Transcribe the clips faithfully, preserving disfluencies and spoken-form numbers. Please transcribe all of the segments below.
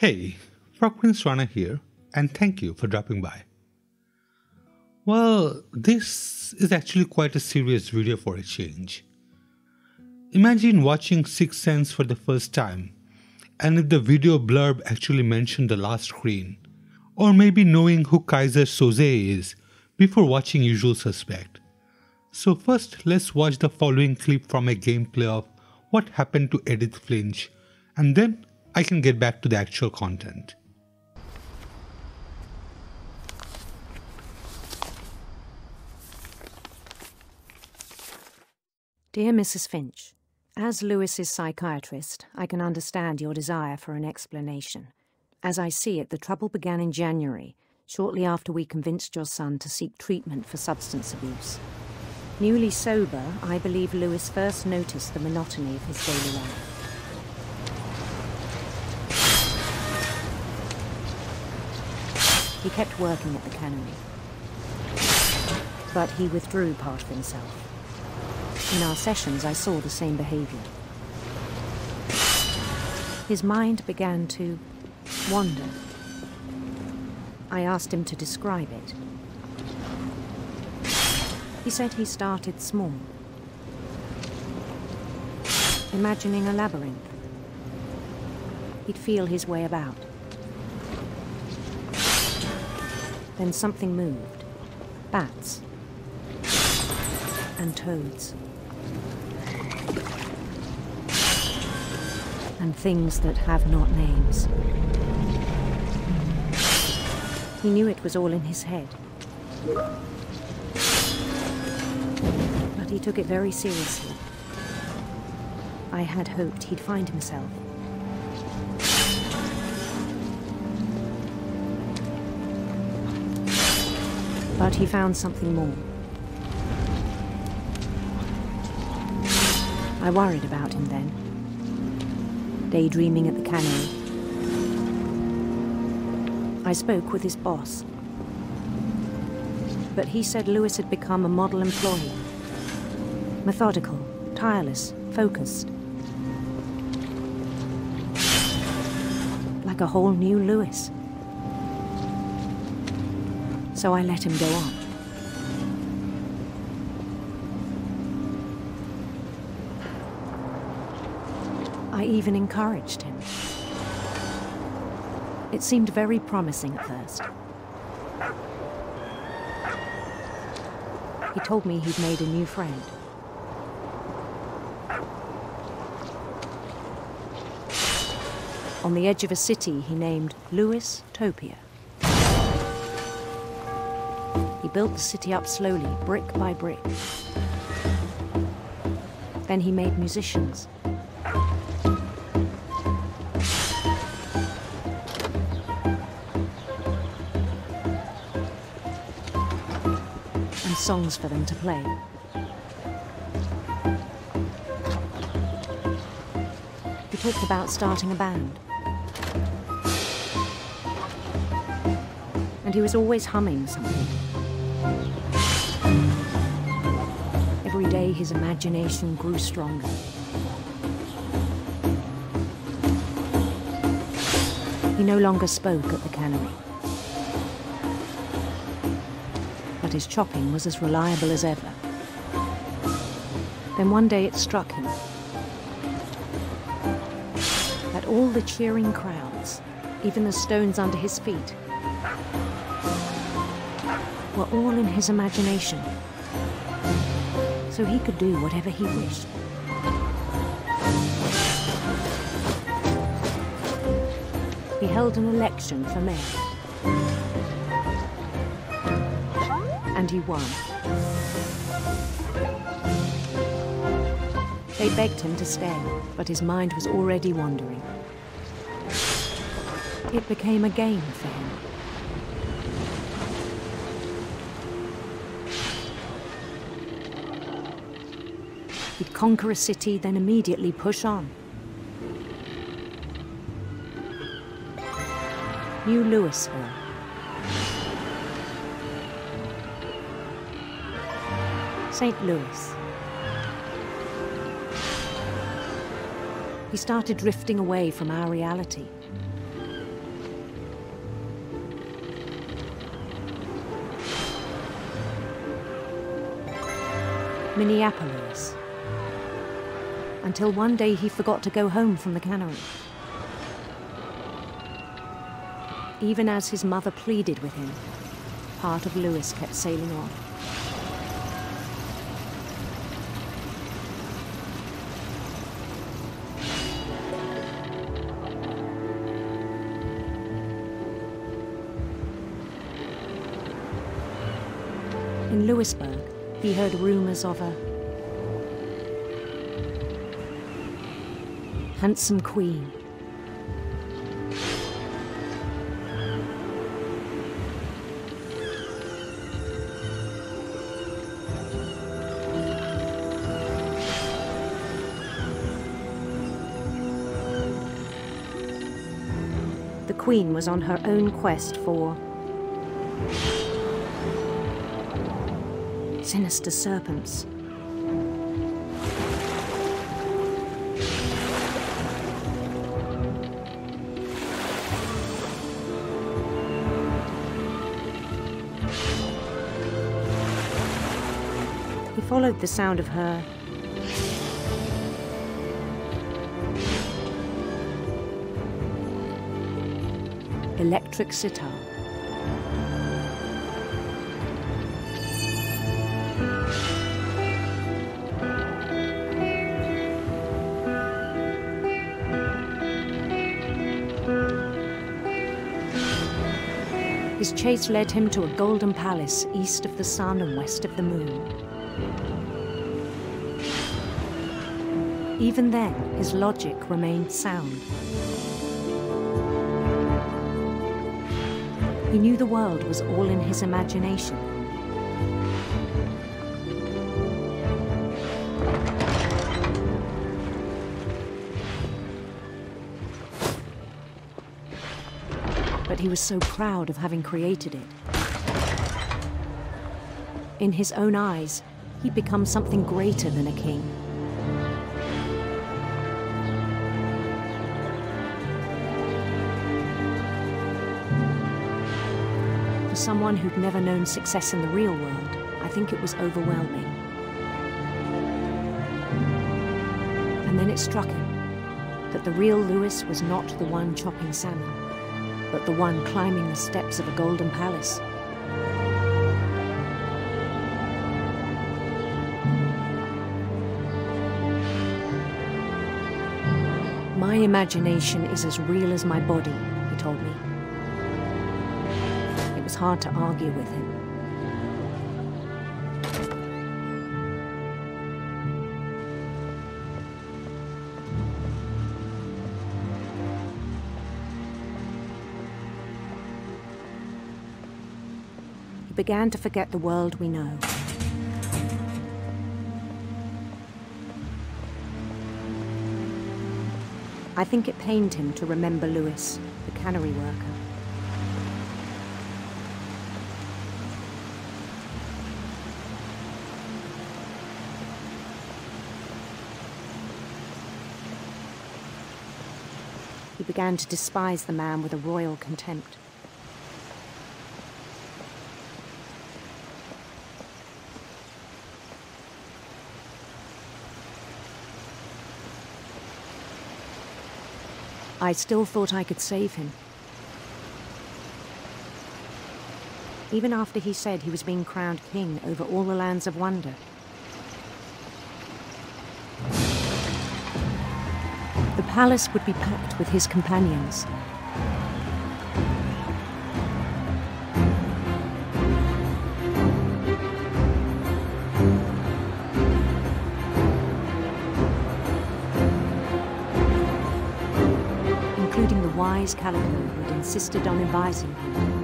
Hey, Frog Prince Rana here, and thank you for dropping by. Well, this is actually quite a serious video for a change. Imagine watching Sixth Sense for the first time, and if the video blurb actually mentioned the last screen, or maybe knowing who Kaiser Soze is before watching Usual Suspect. So first, let's watch the following clip from a gameplay of What Happened to Edith Finch, and then I can get back to the actual content. Dear Missus Finch, as Lewis's psychiatrist, I can understand your desire for an explanation. As I see it, the trouble began in January, shortly after we convinced your son to seek treatment for substance abuse. Newly sober, I believe Lewis first noticed the monotony of his daily life. He kept working at the cannery, but he withdrew part of himself. In our sessions, I saw the same behavior. His mind began to wander. I asked him to describe it. He said he started small, imagining a labyrinth. He'd feel his way about. Then something moved. Bats. And toads. And things that have not names. He knew it was all in his head. But he took it very seriously. I had hoped he'd find himself. But he found something more. I worried about him then. Daydreaming at the cannery. I spoke with his boss. But he said Lewis had become a model employee. Methodical, tireless, focused. Like a whole new Lewis. So I let him go on. I even encouraged him. It seemed very promising at first. He told me he'd made a new friend. On the edge of a city he named Lewisutopia. He built the city up slowly, brick by brick. Then he made musicians. Songs for them to play. He talked about starting a band. And he was always humming something. Every day his imagination grew stronger. He no longer spoke at the cannery. His chopping was as reliable as ever. Then one day it struck him that all the cheering crowds, even the stones under his feet, were all in his imagination, so he could do whatever he wished. He held an election for mayor. And he won. They begged him to stay, but his mind was already wandering. It became a game for him. He'd conquer a city, then immediately push on. New Louisville. Saint Louis. He started drifting away from our reality. Minneapolis, until one day he forgot to go home from the cannery. Even as his mother pleaded with him, part of Lewis kept sailing on. In Lewisburg, he heard rumors of a handsome queen, the queen was on her own quest for sinister serpents. He followed the sound of her electric sitar. His chase led him to a golden palace east of the sun and west of the moon. Even then, his logic remained sound. He knew the world was all in his imagination. But he was so proud of having created it. In his own eyes, he'd become something greater than a king. Someone who'd never known success in the real world, I think it was overwhelming. And then it struck him that the real Lewis was not the one chopping salmon, but the one climbing the steps of a golden palace. My imagination is as real as my body, he told me. It's hard to argue with him. He began to forget the world we know. I think it pained him to remember Lewis, the cannery worker. He began to despise the man with a royal contempt. I still thought I could save him. Even after he said he was being crowned king over all the lands of wonder. The palace would be packed with his companions. Including the wise Calico, who had insisted on inviting him.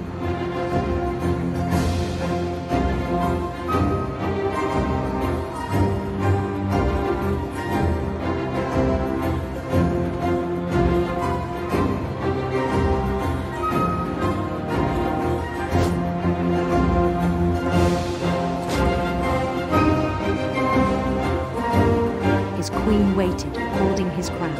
Holding his crown.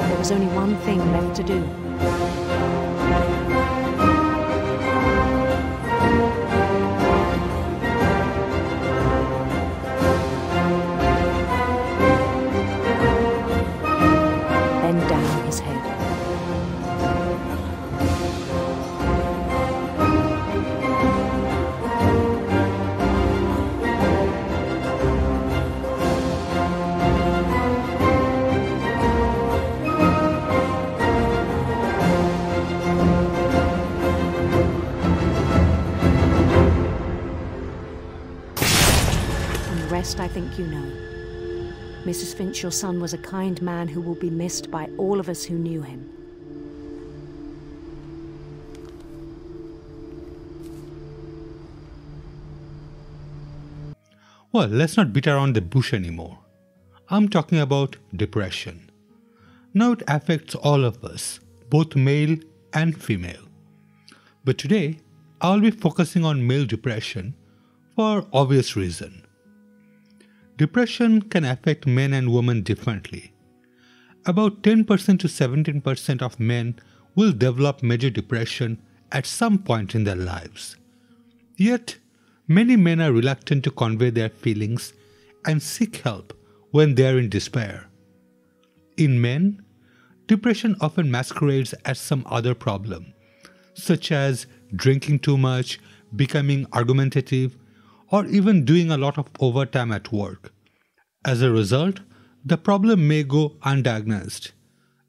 There was only one thing left to do. The rest I think you know. Missus Finch, your son was a kind man who will be missed by all of us who knew him. Well, let's not beat around the bush anymore. I'm talking about depression. Now it affects all of us, both male and female. But today, I'll be focusing on male depression for obvious reason. Depression can affect men and women differently. About ten percent to seventeen percent of men will develop major depression at some point in their lives. Yet, many men are reluctant to convey their feelings and seek help when they are in despair. In men, depression often masquerades as some other problem, such as drinking too much, becoming argumentative, or even doing a lot of overtime at work. As a result, the problem may go undiagnosed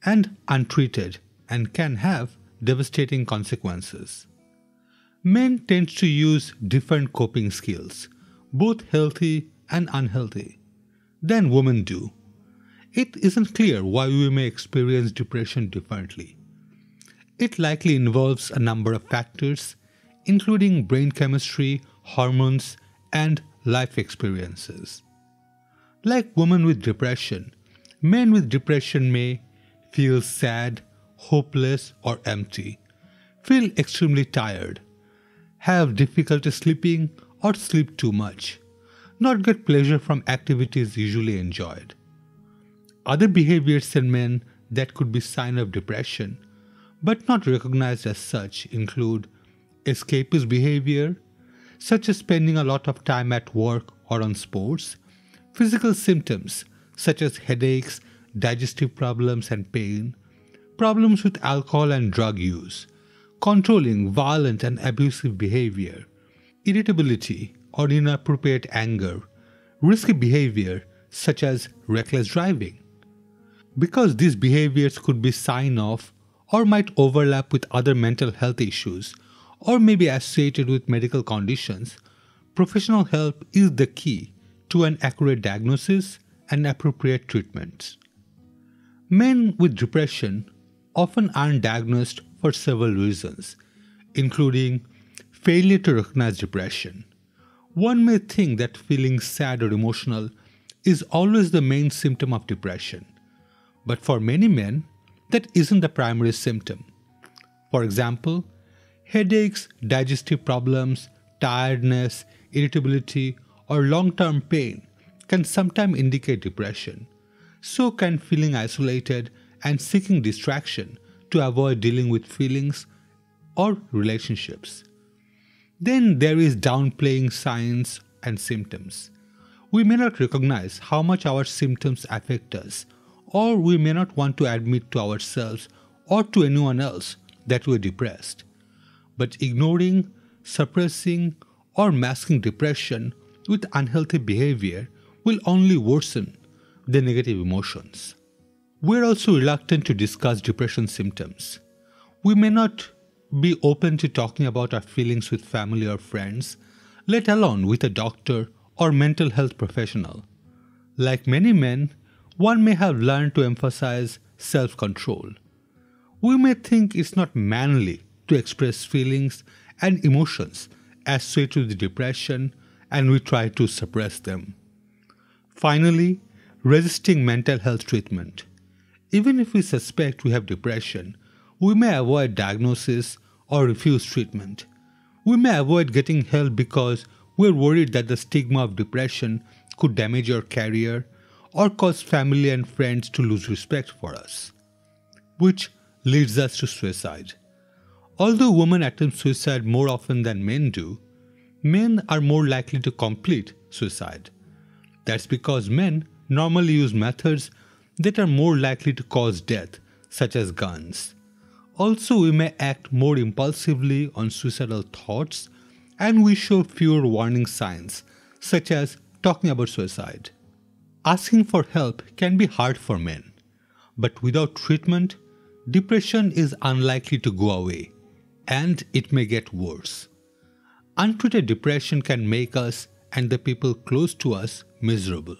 and untreated and can have devastating consequences. Men tend to use different coping skills, both healthy and unhealthy, than women do. It isn't clear why we may experience depression differently. It likely involves a number of factors, including brain chemistry, hormones, and life experiences. Like women with depression, men with depression may feel sad, hopeless, or empty, feel extremely tired, have difficulty sleeping or sleep too much, not get pleasure from activities usually enjoyed. Other behaviors in men that could be sign of depression but not recognized as such include escapist behavior, such as spending a lot of time at work or on sports, physical symptoms such as headaches, digestive problems and pain, problems with alcohol and drug use, controlling, violent and abusive behavior, irritability or inappropriate anger, risky behavior such as reckless driving. Because these behaviors could be sign of or might overlap with other mental health issues, or may be associated with medical conditions, professional help is the key to an accurate diagnosis and appropriate treatment. Men with depression often aren't diagnosed for several reasons, including failure to recognize depression. One may think that feeling sad or emotional is always the main symptom of depression, but for many men, that isn't the primary symptom. For example, headaches, digestive problems, tiredness, irritability, or long-term pain can sometimes indicate depression. So can feeling isolated and seeking distraction to avoid dealing with feelings or relationships. Then there is downplaying signs and symptoms. We may not recognize how much our symptoms affect us, or we may not want to admit to ourselves or to anyone else that we are depressed. But ignoring, suppressing, or masking depression with unhealthy behavior will only worsen the negative emotions. We're also reluctant to discuss depression symptoms. We may not be open to talking about our feelings with family or friends, let alone with a doctor or mental health professional. Like many men, one may have learned to emphasize self-control. We may think it's not manly to express feelings and emotions associated with depression, and we try to suppress them. Finally, resisting mental health treatment. Even if we suspect we have depression, we may avoid diagnosis or refuse treatment. We may avoid getting help because we're worried that the stigma of depression could damage our career or cause family and friends to lose respect for us, which leads us to suicide. Although women attempt suicide more often than men do, men are more likely to complete suicide. That's because men normally use methods that are more likely to cause death, such as guns. Also, we may act more impulsively on suicidal thoughts, and we show fewer warning signs, such as talking about suicide. Asking for help can be hard for men, but without treatment, depression is unlikely to go away, and it may get worse. Untreated depression can make us and the people close to us miserable.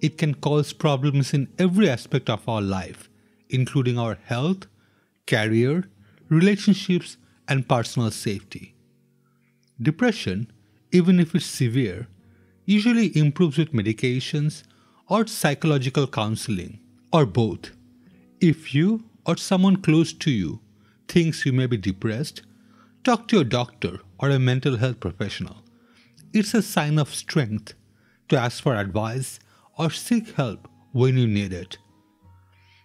It can cause problems in every aspect of our life, including our health, career, relationships, and personal safety. Depression, even if it's severe, usually improves with medications or psychological counseling, or both. If you or someone close to you thinks you may be depressed, talk to your doctor or a mental health professional. It's a sign of strength to ask for advice or seek help when you need it.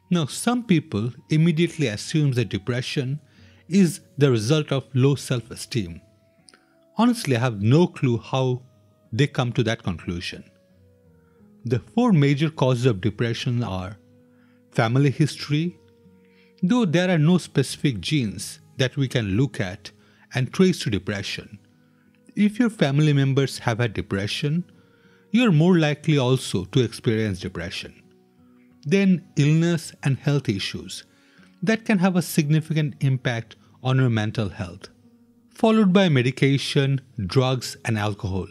Now, some people immediately assume that depression is the result of low self-esteem. Honestly, I have no clue how they come to that conclusion. The four major causes of depression are family history. Though there are no specific genes that we can look at and trace to depression, if your family members have had depression, you are more likely also to experience depression. Then illness and health issues that can have a significant impact on your mental health, followed by medication, drugs, and alcohol,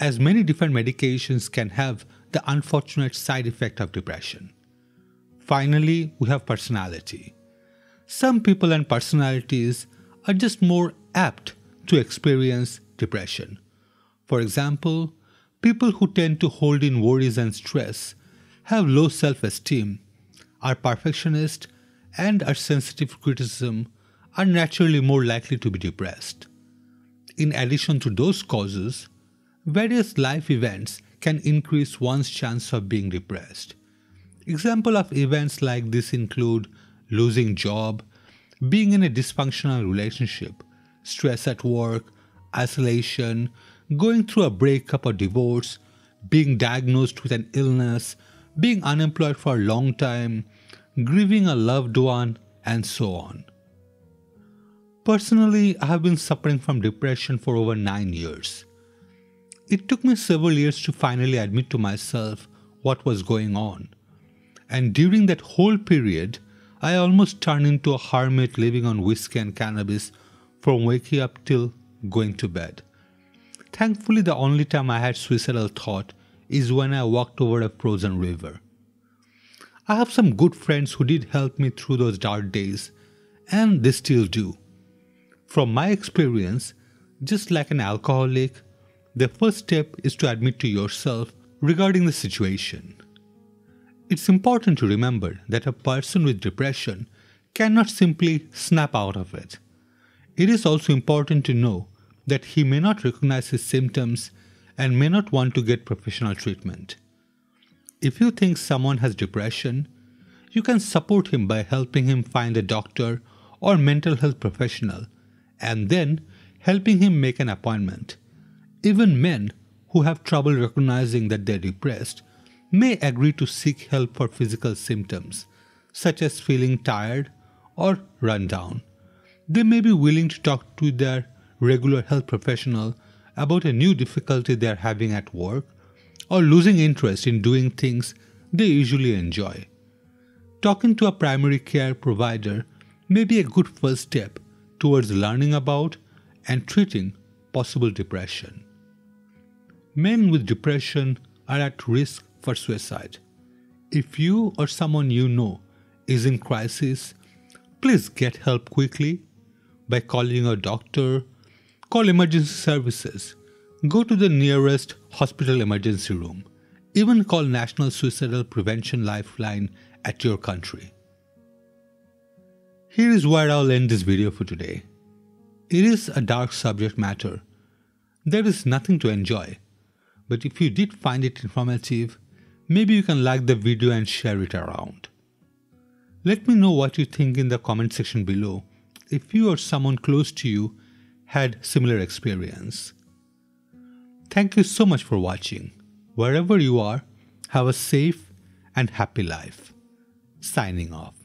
as many different medications can have the unfortunate side effect of depression. Finally, we have personality. Some people and personalities are just more apt to experience depression. For example, people who tend to hold in worries and stress, have low self-esteem, are perfectionist, and are sensitive to criticism are naturally more likely to be depressed. In addition to those causes, various life events can increase one's chance of being depressed. Examples of events like this include losing job, being in a dysfunctional relationship, stress at work, isolation, going through a breakup or divorce, being diagnosed with an illness, being unemployed for a long time, grieving a loved one, and so on. Personally, I have been suffering from depression for over nine years. It took me several years to finally admit to myself what was going on. And during that whole period, I almost turned into a hermit living on whiskey and cannabis from waking up till going to bed. Thankfully, the only time I had suicidal thought is when I walked over a frozen river. I have some good friends who did help me through those dark days, and they still do. From my experience, just like an alcoholic, the first step is to admit to yourself regarding the situation. It's important to remember that a person with depression cannot simply snap out of it. It is also important to know that he may not recognize his symptoms and may not want to get professional treatment. If you think someone has depression, you can support him by helping him find a doctor or mental health professional and then helping him make an appointment. Even men who have trouble recognizing that they're depressed may agree to seek help for physical symptoms, such as feeling tired or run down. They may be willing to talk to their regular health professional about a new difficulty they're having at work or losing interest in doing things they usually enjoy. Talking to a primary care provider may be a good first step towards learning about and treating possible depression. Men with depression are at risk for suicide. If you or someone you know is in crisis, please get help quickly by calling your doctor, call emergency services, go to the nearest hospital emergency room, even call National Suicidal Prevention Lifeline at your country. Here is where I'll end this video for today. It is a dark subject matter. There is nothing to enjoy, but if you did find it informative, maybe you can like the video and share it around. Let me know what you think in the comment section below if you or someone close to you had similar experience. Thank you so much for watching. Wherever you are, have a safe and happy life. Signing off.